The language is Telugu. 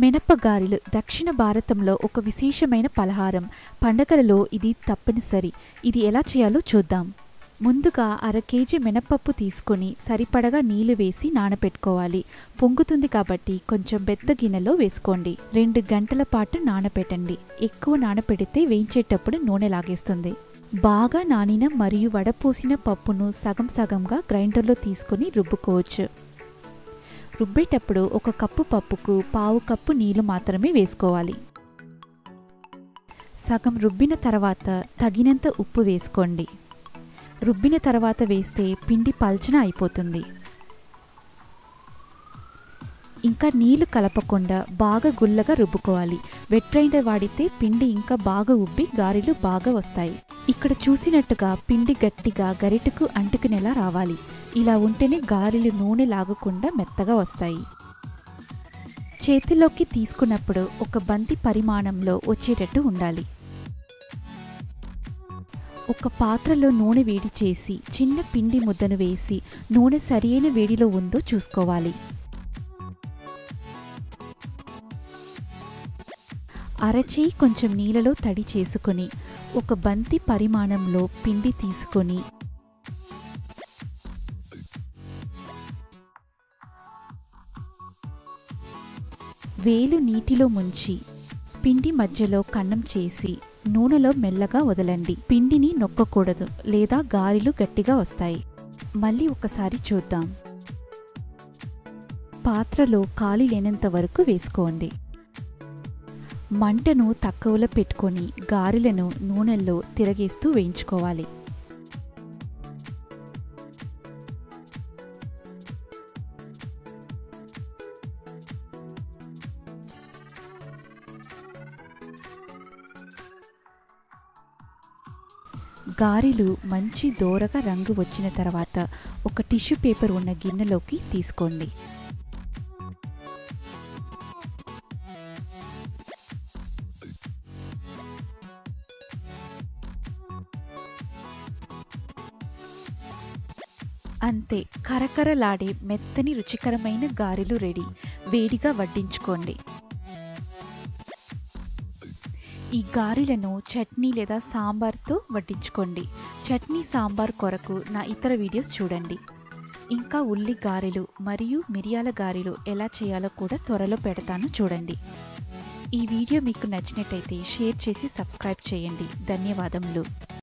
మినపగారెలు దక్షిణ భారతంలో ఒక విశేషమైన పలహారం. పండగలలో ఇది తప్పనిసరి. ఇది ఎలా చేయాలో చూద్దాం. ముందుగా 1 కేజీ మినపప్పు తీసుకొని సరిపడగా నీళ్లు వేసి నానపెట్టుకోవాలి. పొంగుతుంది కాబట్టి కొంచెం పెద్ద గిన్నెలో వేసుకోండి. 2 గంటల పాటు నానపెట్టండి. ఎక్కువ నానపెడితే వేయించేటప్పుడు నూనె లాగేస్తుంది. బాగా నానిన మరియు వడపోసిన పప్పును సగం సగంగా గ్రైండర్లో తీసుకొని రుబ్బుకోవచ్చు. రుబ్బేటప్పుడు 1 కప్పు పప్పుకు 1/2 కప్పు నీళ్లు మాత్రమే వేసుకోవాలి. సగం రుబ్బిన తర్వాత తగినంత ఉప్పు వేసుకోండి. రుబ్బిన తర్వాత వేస్తే పిండి పల్చన అయిపోతుంది. ఇంకా నీళ్లు కలపకుండా బాగా గుల్లగా రుబ్బుకోవాలి. వెట్రైన వాడితే పిండి ఇంకా బాగా ఉబ్బి గారెలు బాగా వస్తాయి. ఇక్కడ చూసినట్టుగా పిండి గట్టిగా గరిటకు అంటుకునేలా రావాలి. ఇలా ఉంటేనే గారెలు నూనె లాగకుండా మెత్తగా వస్తాయి. చేతిలోకి తీసుకున్నప్పుడు 1 బంతి పరిమాణంలో వచ్చేటట్టు ఉండాలి. 1 పాత్రలో నూనె వేడి చేసి చిన్న పిండి ముద్దను వేసి నూనె సరైన వేడిలో ఉందో చూసుకోవాలి. అరచేయి కొంచెం నీళ్ళలో తడి చేసుకుని 1 బంతి పరిమాణంలో పిండి తీసుకొని వేలు నీటిలో ముంచి పిండి మధ్యలో కన్నం చేసి నూనెలో మెల్లగా వదలండి. పిండిని నొక్కకూడదు, లేదా గారెలు గట్టిగా వస్తాయి. మళ్ళీ ఒకసారి చూద్దాం. పాత్రలో ఖాళీ లేనంత వరకు వేసుకోండి. మంటను తక్కువలో పెట్టుకొని గారెలను నూనెల్లో తిరగేస్తూ వేయించుకోవాలి. గారెలు మంచి దోరగా రంగు వచ్చిన తర్వాత 1 టిష్యూ పేపర్ ఉన్న గిన్నెలోకి తీసుకోండి. అంతే, కరకరలాడే మెత్తని రుచికరమైన గారెలు రెడీ. వేడిగా వడ్డించుకోండి. ఈ గారెలను చట్నీ లేదా సాంబార్తో వడ్డించుకోండి. చట్నీ సాంబార్ కొరకు నా ఇతర వీడియోస్ చూడండి. ఇంకా ఉల్లి గారెలు మరియు మిరియాల గారెలు ఎలా చేయాలో కూడా త్వరలో పెడతాను, చూడండి. ఈ వీడియో మీకు నచ్చినట్టయితే షేర్ చేసి సబ్స్క్రైబ్ చేయండి. ధన్యవాదములు.